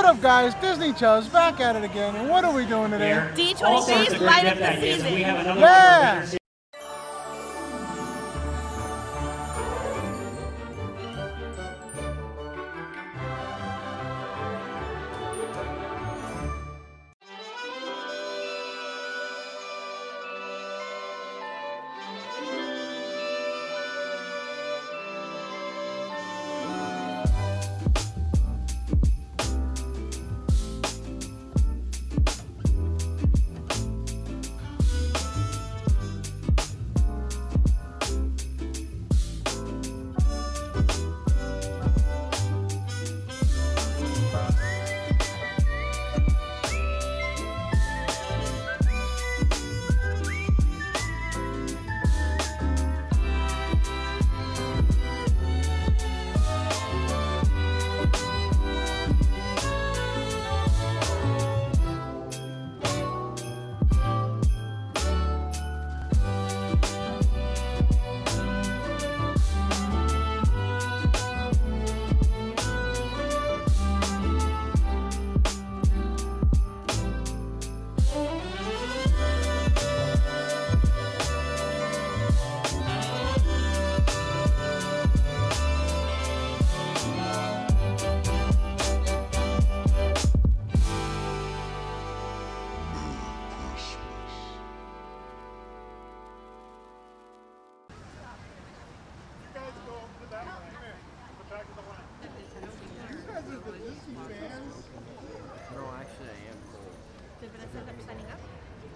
What up, guys? Disney Chubs back at it again, and what are we doing today? D23 is light up the season. We have another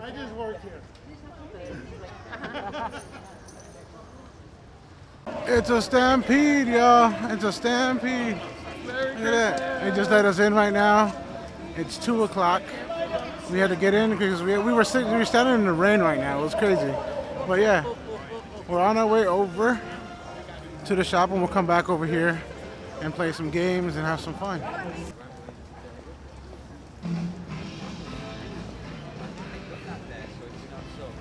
I just work here. It's a stampede, y'all. It's a stampede. Look at that. They just let us in right now. It's 2 o'clock. We had to get in because we were standing in the rain right now. It was crazy. But yeah, we're on our way over to the shop, and we'll come back over here and play some games and have some fun.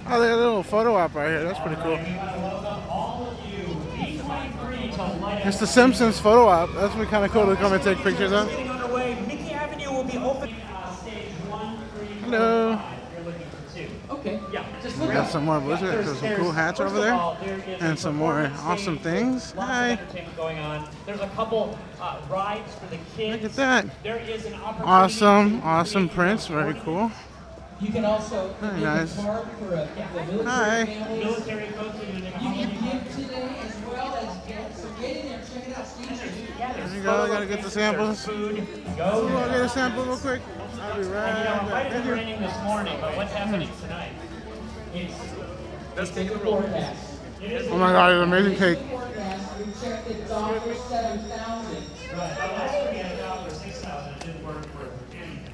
Oh, they had a little photo op right here. That's pretty cool. It's the Simpsons photo op. That's really kind of cool to come and take pictures of. Hello. Okay. We got some more blizzards. There's some cool hats over there, and some more awesome things. Hi. There's a couple rides for the kids. Look at that. There is an opportunity. Awesome, awesome prints. Very cool. You can also very nice. For a military military folks in the you can give today as well as get so get in there, check it out. There you go, I gotta get the samples. Food. Go I'll get a sample real quick. I'll be right back. It was raining this morning, but what's happening tonight? Let's take a forecast. Oh my god, it's an amazing cake. We checked it $7,000.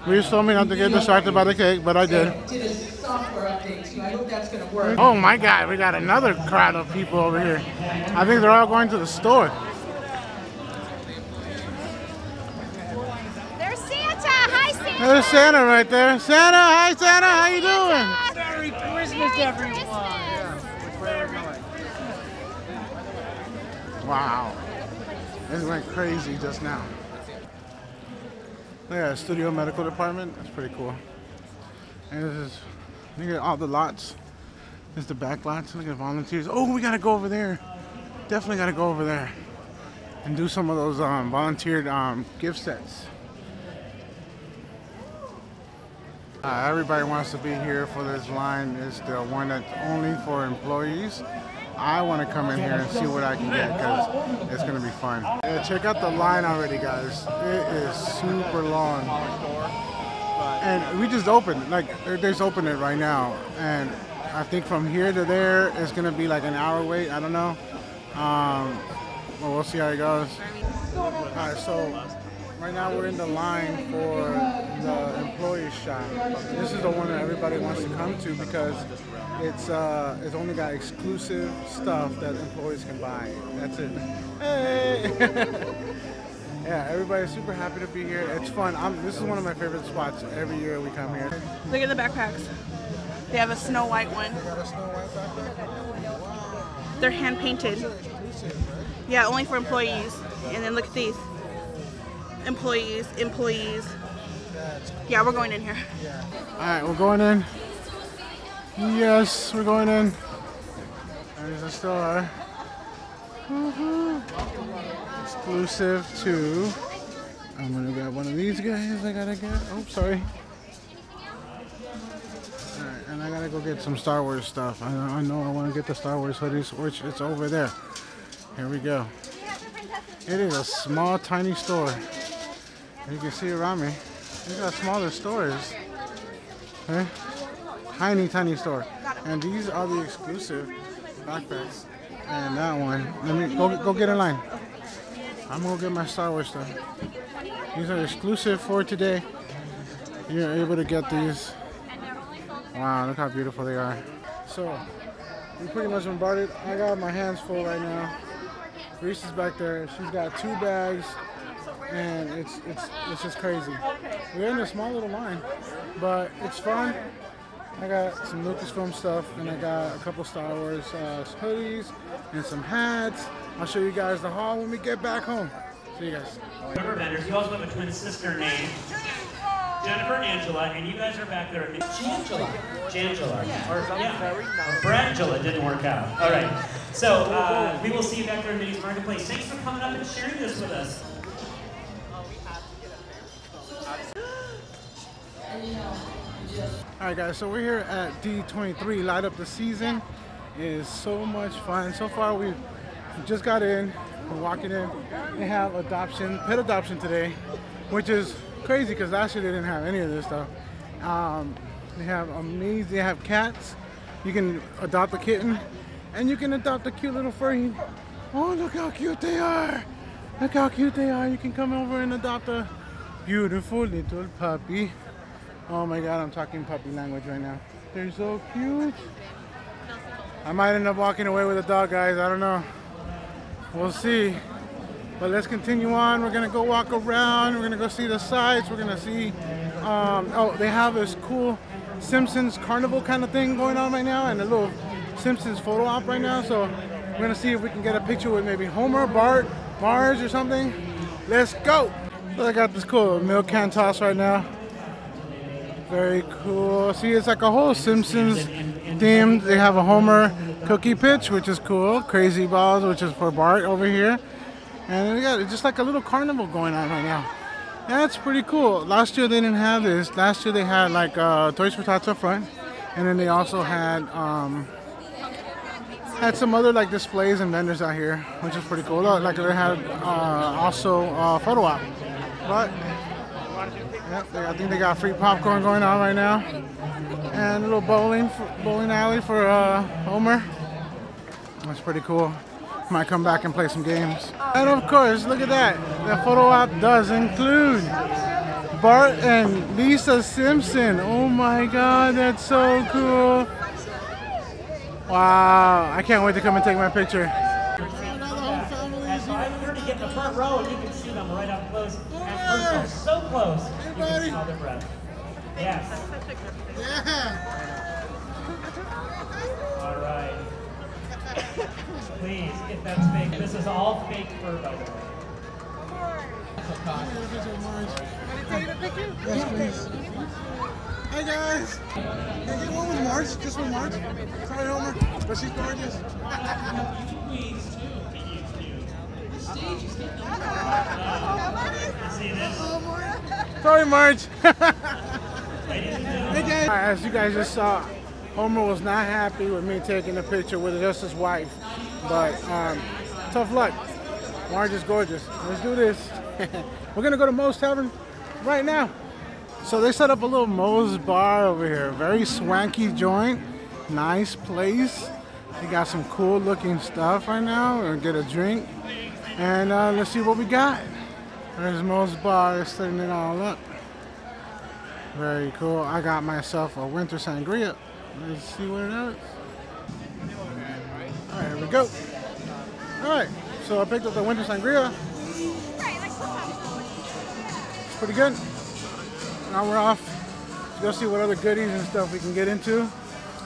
Reese told me not to get distracted by the cake, but I did. Oh my god, we got another crowd of people over here. I think they're all going to the store. There's Santa! Hi Santa! There's Santa right there. Santa! Hi Santa! How you doing? Merry Christmas everyone! Wow. This went crazy just now. Yeah, studio medical department. That's pretty cool. And this is, look at all the lots. This is the back lots. Look at volunteers. Oh, we gotta go over there. Definitely gotta go over there and do some of those volunteered gift sets. Everybody wants to be here for this line. It's the one that's only for employees. I want to come in here and see what I can get because it's going to be fun. Yeah, check out the line already, guys. It is super long. And we just opened. Like, they just opened it right now. And I think from here to there, it's going to be like an hour wait. I don't know. But we'll see how it goes. All right, so right now we're in the line for the employee shop. This is the one that everybody wants to come to because it's only got exclusive stuff that employees can buy. That's it. Hey! Yeah, everybody's super happy to be here. It's fun. This is one of my favorite spots every year we come here. Look at the backpacks. They have a Snow White one. They got a Snow White backpack? Wow. They're hand painted. Yeah, only for employees. And then look at these. employees. Yeah, we're going in here. Yeah. All right, we're going in. Yes, we're going in. There's a star. Mm-hmm. Exclusive to. I'm gonna grab one of these guys. I gotta get. Oh, sorry. All right, and I gotta go get some Star Wars stuff. I know I want to get the Star Wars hoodies, which it's over there. Here we go. It is a small, tiny store. You can see around me. Look how small the store is. Okay. Tiny, tiny store. And these are the exclusive backpacks. And that one. Let me go get in line. I'm gonna get my Star Wars stuff. These are exclusive for today. You're able to get these. Wow, look how beautiful they are. So we pretty much bombarded. I got my hands full right now. Reese is back there. She's got 2 bags, and it's just crazy. We're in a small little line, but it's fun. I got some Lucasfilm stuff, and I got a couple Star Wars hoodies and some hats. I'll show you guys the haul when we get back home. See you guys. Remember vendors, you also have a twin sister named Jennifer and Angela, and you guys are back there. Jangela. Yeah. Or Brangela didn't work out. All right. So we will see you back there in Minnie's Marketplace. Thanks for coming up and sharing this with us. All right, guys, so we're here at D23, Light Up the Season. It is so much fun. So far, we've just got in. We're walking in. They have adoption, pet adoption today, which is crazy because last year they didn't have any of this stuff. They have cats. You can adopt a kitten, and you can adopt a cute little furry. Oh, look how cute they are. Look how cute they are. You can come over and adopt a beautiful little puppy. Oh my god, I'm talking puppy language right now. They're so cute. I might end up walking away with a dog, guys. I don't know. We'll see. But let's continue on. We're going to go walk around. We're going to go see the sights. We're going to see... oh, they have this cool Simpsons carnival kind of thing going on right now. And a little Simpsons photo op right now. So we're going to see if we can get a picture with maybe Homer, Bart, Marge or something. Let's go! So I got this cool milk can toss right now. Very cool. See, it's like a whole Simpsons themed. They have a Homer cookie pitch, which is cool. Crazy balls, which is for Bart over here. And they got just like a little carnival going on right now. That's pretty cool. Last year they didn't have this. Last year they had like Toys for Tots up front, and then they also had some other like displays and vendors out here, which is pretty cool. Like they had also photo op, but. Yep, I think they got free popcorn going on right now, and a little bowling alley for Homer. That's pretty cool. Might come back and play some games. And of course, look at that. The photo op does include Bart and Lisa Simpson. Oh my God, that's so cool! Wow, I can't wait to come and take my picture. Get the front row and you can see them right up close. Yeah. And so close. Hey, you can smell their breath. Yes. Yeah. All right. Please get that fake. This is all fake fur, by the way. Can I take a picture? Yes, please. Hi guys. Can I get one with Marge? Just with Marge? Sorry, Homer, but she's gorgeous. Please. Sorry, Marge. As you guys just saw, Homer was not happy with me taking a picture with just his wife, but tough luck. Marge is gorgeous. Let's do this. We're gonna go to Moe's Tavern right now. So they set up a little Moe's bar over here. Very swanky joint. Nice place. They got some cool looking stuff right now. We're gonna get a drink. And let's see what we got. There's Moe's Bar setting it all up. Very cool. I got myself a winter sangria. Let's see what it is. All right, here we go. All right, so I picked up the winter sangria. It's pretty good. Now we're off to go see what other goodies and stuff we can get into.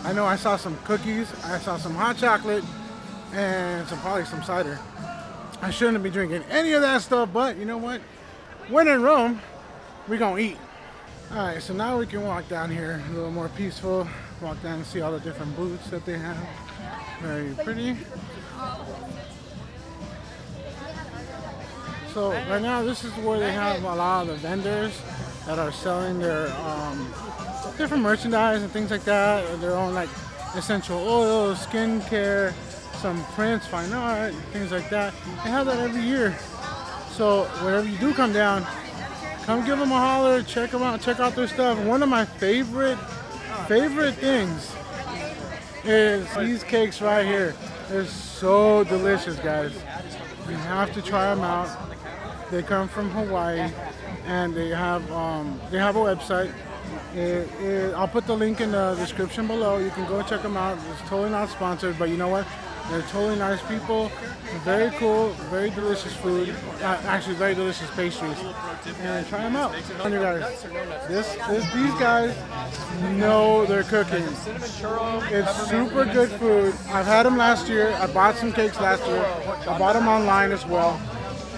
I know I saw some cookies. I saw some hot chocolate and probably some cider. I shouldn't be drinking any of that stuff, but you know what? when in Rome, we gonna eat. All right, so now we can walk down here a little more peaceful. Walk down and see all the different booths that they have. Very pretty. So right now, this is where they have a lot of the vendors that are selling their different merchandise and things like that. Or their own like essential oils, skincare, some prints, fine art, things like that. They have that every year. So whenever you do come down, come give them a holler, check them out, check out their stuff. One of my favorite things is these cakes right here. They're so delicious, guys. You have to try them out. They come from Hawaii, and they have a website. I'll put the link in the description below. You can go check them out. It's totally not sponsored, but you know what? They're totally nice people, very cool, very delicious food, actually very delicious pastries, and try them out. These guys know they're cooking. It's super good food. I've had them last year. I bought some cakes last year. I bought them online as well.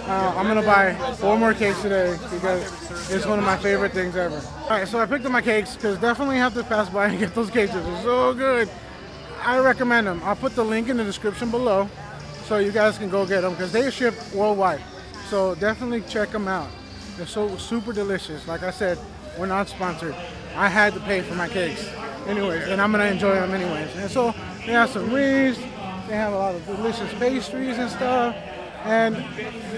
I'm going to buy 4 more cakes today because it's one of my favorite things ever. Alright, so I picked up my cakes because definitely have to pass by and get those cakes. They're so good. I recommend them. I'll put the link in the description below so you guys can go get them because they ship worldwide. So definitely check them out. They're so super delicious. Like I said, we're not sponsored. I had to pay for my cakes anyways, and I'm going to enjoy them anyways. And so they have some wreaths. They have a lot of delicious pastries and stuff. And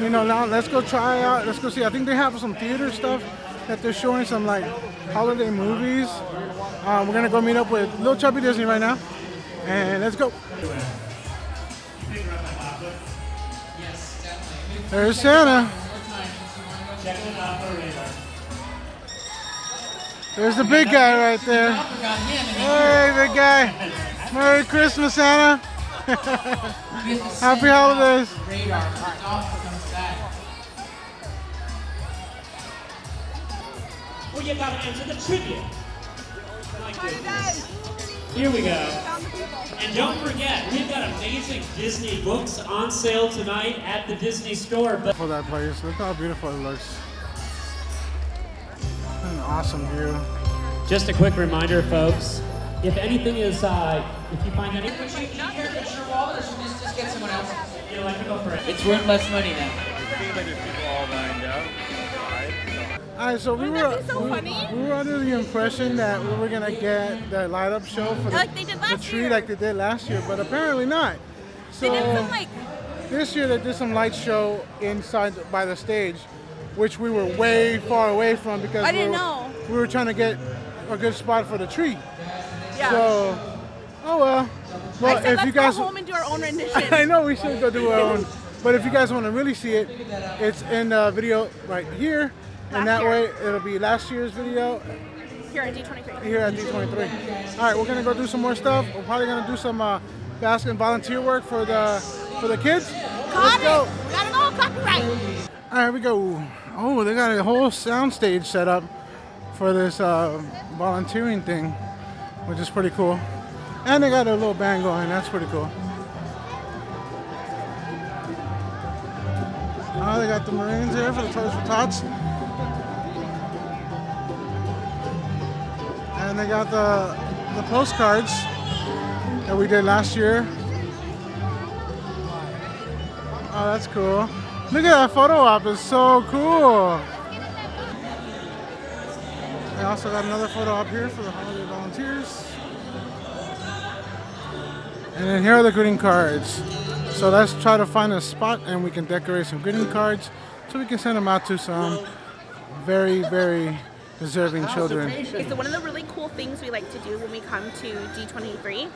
you know, now let's go try out. Let's go see. I think they have some theater stuff that they're showing, some like holiday movies. We're going to go meet up with Little Chubby Disney right now. And let's go. There's Santa. There's the big guy right there. Hey, big guy. Merry Christmas, Santa. Happy holidays. Well, you gotta answer the trivia. Here we go. And don't forget, we've got amazing Disney books on sale tonight at the Disney store. For that place, look how beautiful it looks. An awesome view. Just a quick reminder, folks. If anything is, if you find anything, would you not care if it's your wallet, or should we just get someone else? You know, I can go for it. It's worth less money now. It seems like there's people all lined up. Alright, so we were under the impression that we were gonna get the light up show for the tree like they did last year, but apparently not. So this year they did some light show inside by the stage, which we were way far away from because we were trying to get a good spot for the tree. Yeah. So oh well. Well, I said, if you guys go home and do our own rendition. I know we should go do our own, but if you guys want to really see it, it's in the video right here. And that way, it'll be last year's video. Here at D23. Here at D23. All right, we're gonna go do some more stuff. We're probably gonna do some basket and volunteer work for the kids. Let's go. We got it all copyright. All right, we go. Oh, they got a whole sound stage set up for this volunteering thing, which is pretty cool. And they got a little band going. That's pretty cool. Oh, they got the Marines here for the Toys for Tots. And they got the postcards that we did last year. Oh, that's cool. Look at that photo op, it's so cool. They also got another photo op here for the holiday volunteers. And then here are the greeting cards. So let's try to find a spot and we can decorate some greeting cards so we can send them out to some very deserving children. Okay, so one of the really cool things we like to do when we come to D23,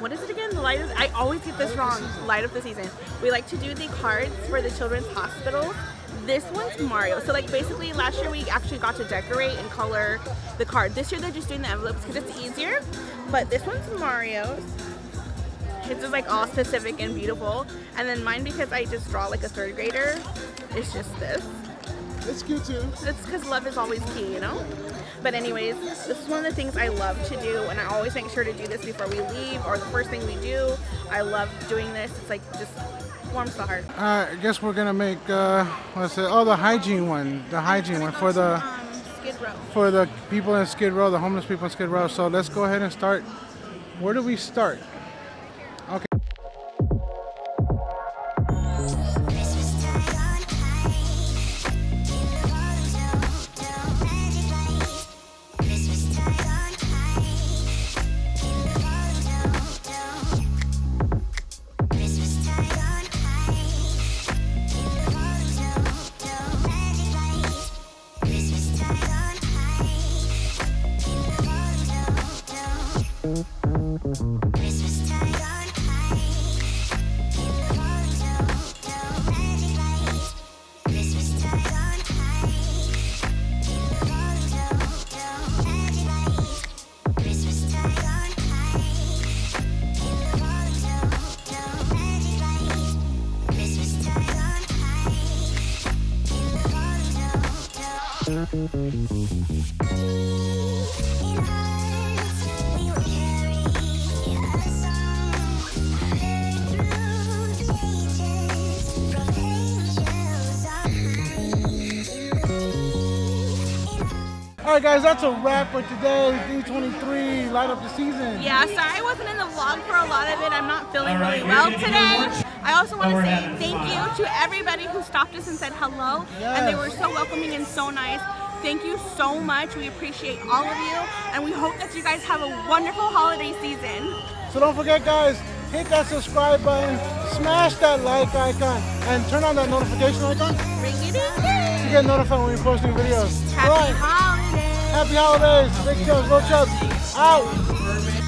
what is it again? The light of, I always get this wrong, light of the season. We like to do the cards for the children's hospital. This one's Mario. So like basically last year we actually got to decorate and color the card. This year they're just doing the envelopes because it's easier, but this one's Mario's. It's just like all specific and beautiful. And then mine, because I just draw like a 3rd grader, it's just this. It's cute too. It's because love is always key, you know? But anyways, this is one of the things I love to do, and I always make sure to do this before we leave or the first thing we do. I love doing this. It's like, just warms the heart. I guess we're gonna make what's the the hygiene one. The hygiene one for the Skid Row. For the people in Skid Row, the homeless people in Skid Row. So let's go ahead and start. Where do we start? Okay. Alright guys, that's a wrap for today's D23 Light Up the Season. Yeah, sorry I wasn't in the vlog for a lot of it. I'm not feeling really well today. I also want to say thank you to everybody who stopped us and said hello. Yes. And they were so welcoming and so nice. Thank you so much. We appreciate all of you. And we hope that you guys have a wonderful holiday season. So don't forget guys, hit that subscribe button, smash that like icon, and turn on that notification icon. Ring it in. To get notified when we post new videos. Happy holidays. Happy holidays. Big Chubs, Little Chubs. Out.